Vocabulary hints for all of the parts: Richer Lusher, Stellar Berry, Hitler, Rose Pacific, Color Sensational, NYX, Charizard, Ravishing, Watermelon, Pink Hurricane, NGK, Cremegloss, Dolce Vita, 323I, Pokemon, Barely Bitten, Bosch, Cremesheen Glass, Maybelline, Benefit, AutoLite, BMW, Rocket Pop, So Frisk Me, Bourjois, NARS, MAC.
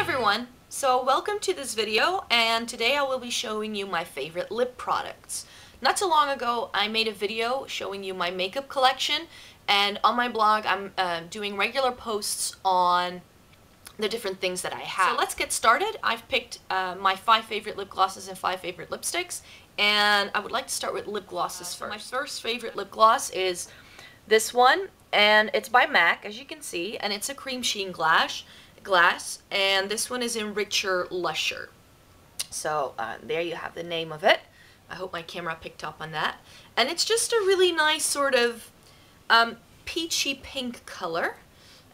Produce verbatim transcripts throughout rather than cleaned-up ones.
everyone, so welcome to this video, and today I will be showing you my favorite lip products. Not too long ago I made a video showing you my makeup collection, and on my blog I'm uh, doing regular posts on the different things that I have. So let's get started. I've picked uh, my five favorite lip glosses and five favorite lipsticks, and I would like to start with lip glosses uh, first. So my first favorite lip gloss is this one, and it's by MAC, as you can see, and it's a Cremesheen Glass. Glass and this one is in Richer Lusher. So uh, there you have the name of it. I hope my camera picked up on that. And it's just a really nice sort of um, peachy pink color,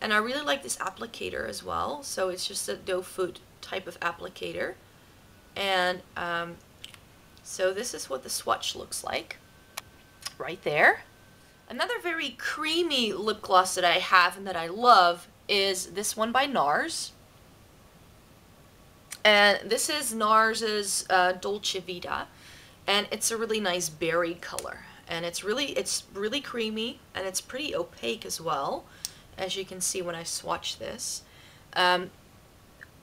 and I really like this applicator as well. So it's just a doe foot type of applicator, and um, so this is what the swatch looks like right there. Another very creamy lip gloss that I have and that I love is this one by NARS, and this is NARS's uh, Dolce Vita, and it's a really nice berry color, and it's really it's really creamy, and it's pretty opaque as well, as you can see when I swatch this. um,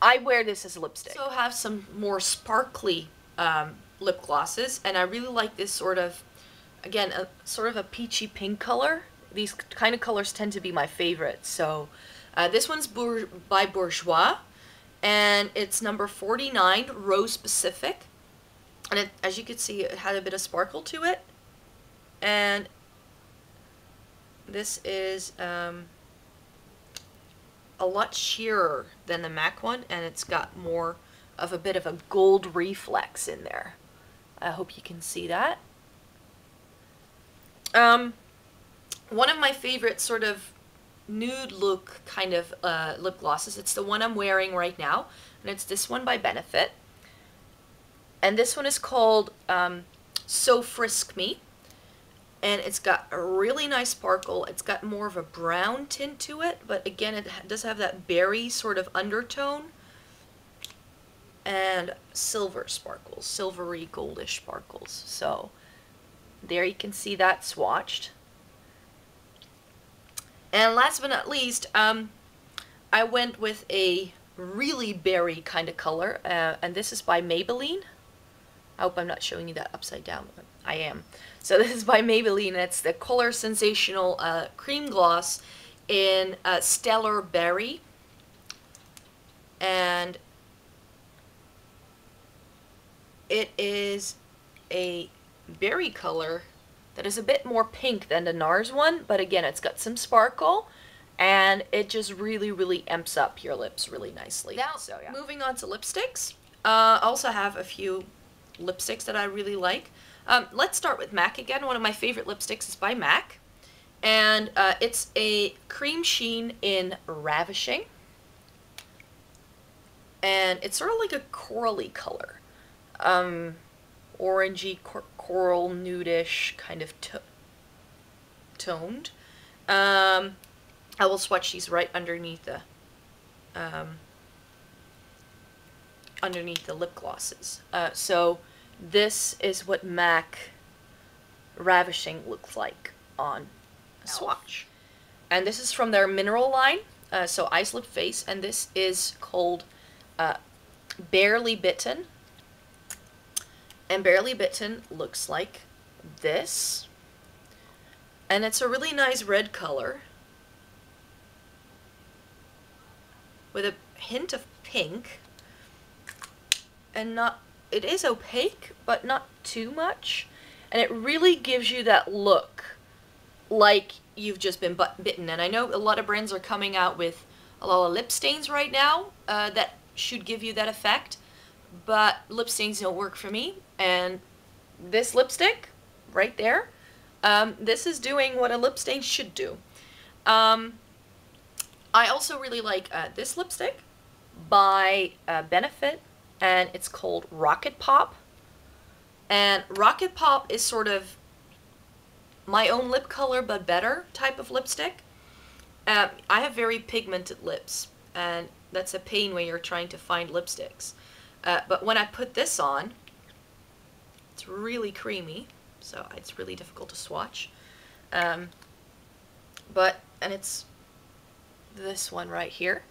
I wear this as a lipstick. I also have some more sparkly um, lip glosses, and I really like this sort of, again, a sort of a peachy pink color. These kind of colors tend to be my favorite. So Uh, this one's Bour by Bourjois, and it's number forty-nine, Rose Pacific, and it, as you can see, it had a bit of sparkle to it, and this is um, a lot sheerer than the MAC one, and it's got more of a bit of a gold reflex in there. I hope you can see that. Um, one of my favorite sort of nude look kind of uh, lip glosses, it's the one I'm wearing right now, and it's this one by Benefit, and this one is called um, So Frisk Me, and it's got a really nice sparkle. It's got more of a brown tint to it, but again it does have that berry sort of undertone and silver sparkles, silvery goldish sparkles. So there you can see that swatched. And last but not least, um, I went with a really berry kind of color, uh, and this is by Maybelline. I hope I'm not showing you that upside down, but I am. So this is by Maybelline, and it's the Color Sensational uh, Cream Gloss in uh, Stellar Berry. And it is a berry color that is a bit more pink than the NARS one, but again, it's got some sparkle, and it just really, really amps up your lips really nicely. Now, so, yeah. Moving on to lipsticks, uh, I also have a few lipsticks that I really like. Um, let's start with MAC again. One of my favorite lipsticks is by MAC, and uh, it's a Cream Sheen in Ravishing, and it's sort of like a corally color. Um, orangey, cor coral, nudish kind of to toned. Um, I will swatch these right underneath the um, underneath the lip glosses. Uh, so this is what MAC Ravishing looks like on a swatch, and this is from their mineral line. Uh, so Ice Lip Face, and this is called uh, Barely Bitten. And Barely Bitten looks like this, and it's a really nice red color with a hint of pink, and not, it is opaque but not too much, and it really gives you that look like you've just been bitten. And I know a lot of brands are coming out with a lot of lip stains right now uh, that should give you that effect, but lip stains don't work for me. And this lipstick right there, um, this is doing what a lip stain should do. Um, I also really like uh, this lipstick by uh, Benefit, and it's called Rocket Pop. And Rocket Pop is sort of my own lip color but better type of lipstick. Um, I have very pigmented lips, and that's a pain when you're trying to find lipsticks. Uh, but when I put this on, it's really creamy, so it's really difficult to swatch. Um, but, and it's this one right here.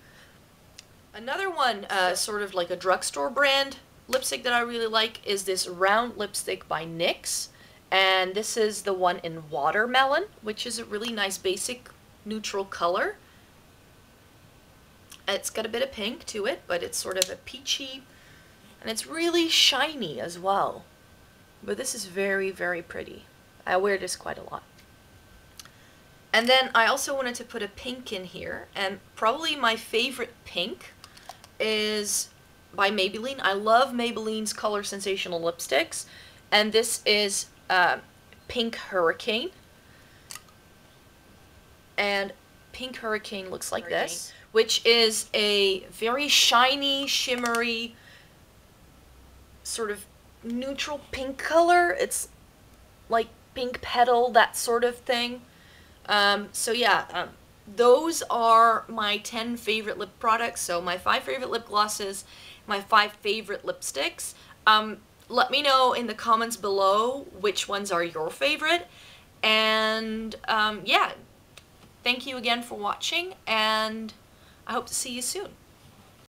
Another one, uh, sort of like a drugstore brand lipstick that I really like is this round lipstick by NYX. And this is the one in Watermelon, which is a really nice basic neutral color. It's got a bit of pink to it, but it's sort of a peachy, and it's really shiny as well. But this is very, very pretty. I wear this quite a lot. And then I also wanted to put a pink in here, and probably my favorite pink is by Maybelline. I love Maybelline's Color Sensational lipsticks, and this is uh, Pink Hurricane. And Pink Hurricane looks like Hurricane. this, which is a very shiny, shimmery, sort of neutral pink color. It's like pink petal, that sort of thing. Um, so yeah, um, those are my ten favorite lip products. So my five favorite lip glosses, my five favorite lipsticks. Um, let me know in the comments below which ones are your favorite. And um, yeah, thank you again for watching, and I hope to see you soon.